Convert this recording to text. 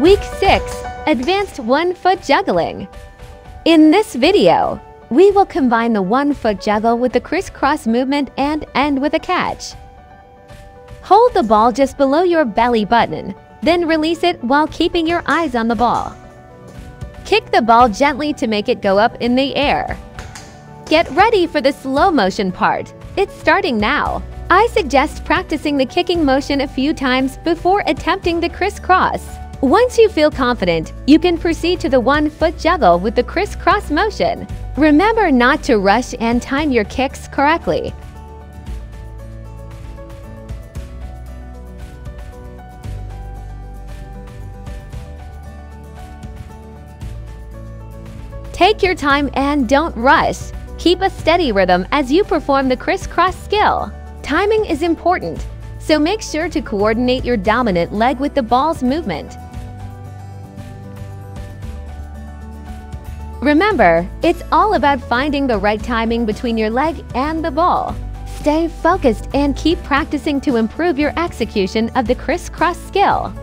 Week 6, Advanced One-Foot Juggling. In this video, we will combine the one-foot juggle with the crisscross movement and end with a catch. Hold the ball just below your belly button, then release it while keeping your eyes on the ball. Kick the ball gently to make it go up in the air. Get ready for the slow motion part. It's starting now. I suggest practicing the kicking motion a few times before attempting the crisscross. Once you feel confident, you can proceed to the one-foot juggle with the crisscross motion. Remember not to rush and time your kicks correctly. Take your time and don't rush. Keep a steady rhythm as you perform the crisscross skill. Timing is important, so make sure to coordinate your dominant leg with the ball's movement. Remember, it's all about finding the right timing between your leg and the ball. Stay focused and keep practicing to improve your execution of the crisscross skill.